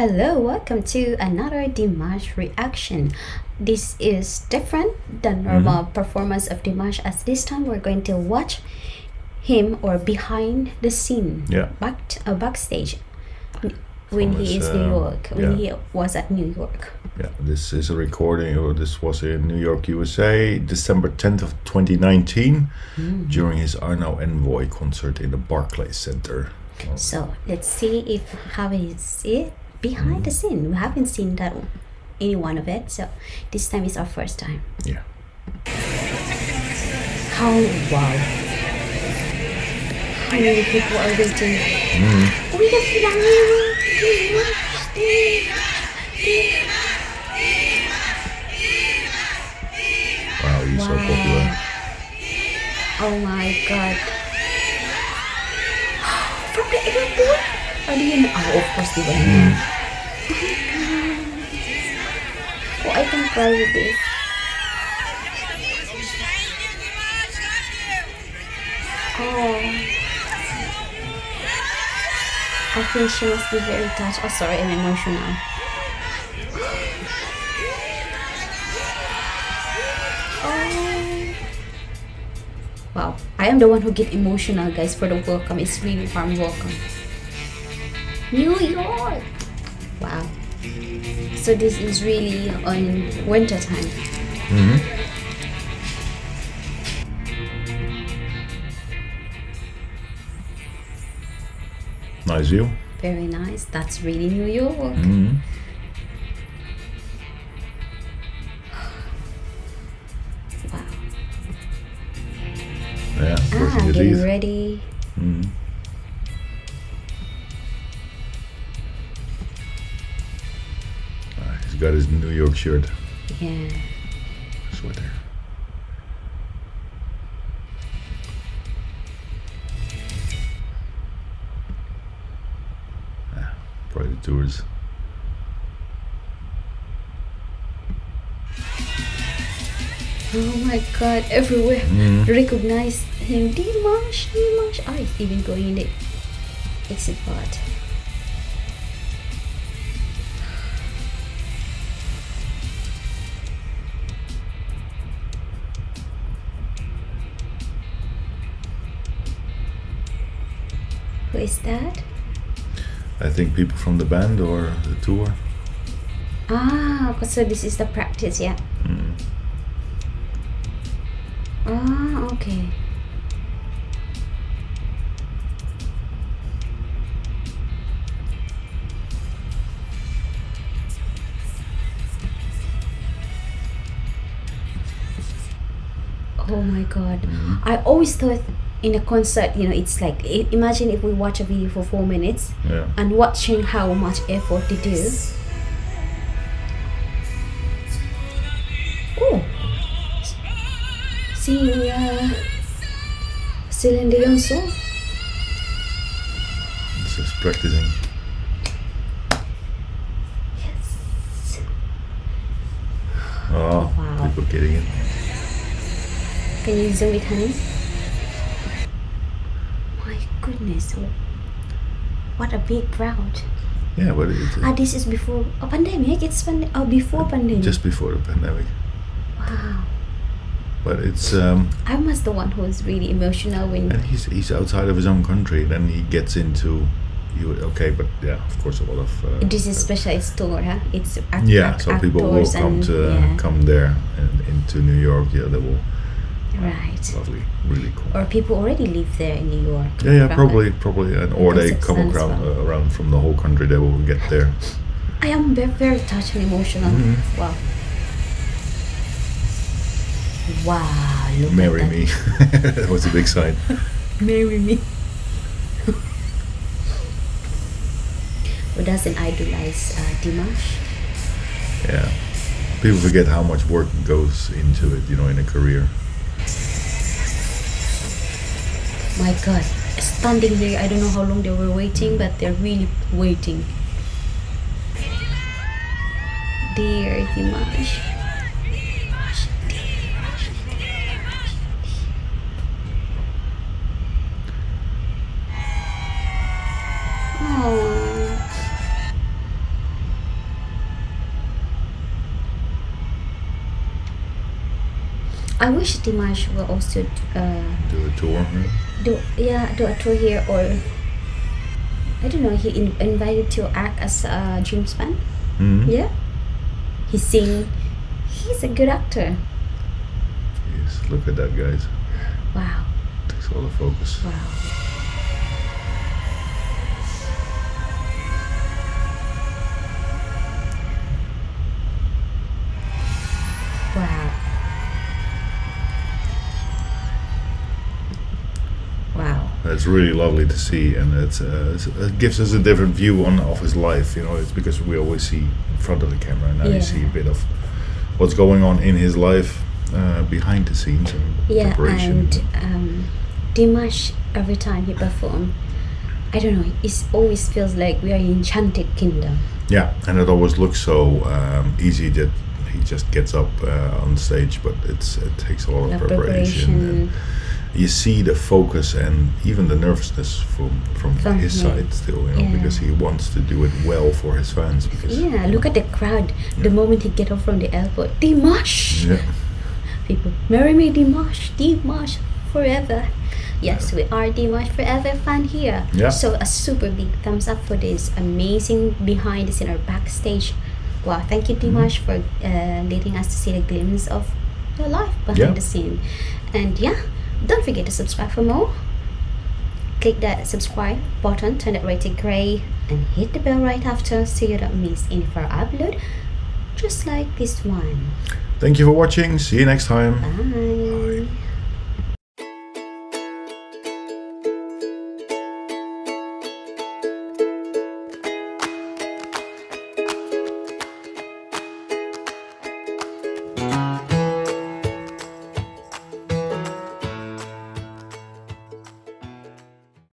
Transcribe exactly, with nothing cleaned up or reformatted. Hello, welcome to another Dimash reaction. This is different than normal mm-hmm. performance of Dimash, as this time we're going to watch him or behind the scene, yeah, back uh, backstage when he is uh, New York, when yeah. he was at New York. Yeah, this is a recording, or this was in New York, U S A, December tenth of twenty nineteen, mm. during his Arnau Envoy concert in the Barclays Center. Oh. So let's see if how is it behind mm. the scene. We haven't seen that any one of it, so this time is our first time. Yeah. How wow. How many people are waiting? Mm. We have Wow, you're wow. so popular. Oh my god. From the airport? Are you in? Oh, of course they were here. Oh, I can cry with this. Oh. I think she must be very touched. Oh, sorry, I'm emotional. Oh. Wow, I am the one who get emotional, guys, for the welcome. It's really warm welcome. New York! Wow. So this is really on winter time. Mm-hmm. Nice view. Very nice. That's really New York. Mm-hmm. Wow. Yeah, ah, getting lead. ready. Mm-hmm. Ah, he's got his New York shirt. Yeah. Sweater. Probably the tours. Oh my god, everywhere. Mm. Recognize him. Dimash, Dimash. Oh, he's even going in the exit part. Who is that? I think people from the band or the tour. Ah, so this is the practice, yeah. Mm. Ah, okay. Oh my god. Mm-hmm. I always thought in a concert, you know, it's like, imagine if we watch a video for four minutes yeah. and watching how much effort they do. Oh, see, uh, Celine Dion's song. This is practicing. Yes. Oh, wow. People getting it. Can you zoom it, honey? Goodness, what a big crowd. Yeah, what is it? Ah, this is before a pandemic. It's pande oh, before pandemic. Just before the pandemic. Wow. But it's um I was the one who was really emotional when and he's he's outside of his own country, then he gets into you okay, but yeah, of course a lot of uh, this is specialized tour, huh? It's act yeah, act so people will come to yeah. come there and into New York, yeah, they will. Right. Lovely, really cool. Or people already live there in New York. Yeah, yeah, probably, probably, and or they come around, well. uh, around from the whole country. They will get there. I am very, very touched and emotional. Mm -hmm. Wow. Wow. Look Marry at that. me. That was a big sign. Marry me. Who doesn't idolize uh, Dimash? Yeah, people forget how much work goes into it. You know, in a career. My god, standing there, I don't know how long they were waiting, but they're really waiting. Dear Dimash. Dimash, Dimash, Dimash. Oh. I wish Dimash will also uh, do a tour here. Do yeah, do a tour here, or I don't know. He in, invited to act as a James Bond. Mm-hmm. Yeah, he sing. He's a good actor. Yes, look at that, guys. Wow. Takes all the focus. Wow. It's really lovely to see, and it's, uh, it's, it gives us a different view on of his life. You know, it's because we always see in front of the camera, and now yeah. you see a bit of what's going on in his life uh, behind the scenes. And yeah, and um, Dimash, every time he performs, I don't know, it always feels like we are in enchanted kingdom. Yeah, and it always looks so um, easy that he just gets up uh, on stage, but it's it takes a lot of, of preparation. preparation. And you see the focus and even the nervousness from from, from his him. side still, you know, yeah. because he wants to do it well for his fans. Because yeah, look at the crowd. Yeah. The moment he get off from the airport, Dimash. Yeah. People, marry me, Dimash, Dimash forever. Yes, yeah. we are Dimash forever fan here. Yeah. So a super big thumbs up for this amazing behind the scenes or backstage. Wow, thank you, Dimash, mm-hmm. for uh, letting us to see a glimpse of your life behind yeah. the scene, and yeah. Don't forget to subscribe for more. Click that subscribe button, turn it right to grey, and hit the bell right after so you don't miss any of our upload, just like this one. Thank you for watching. See you next time. Bye. Bye.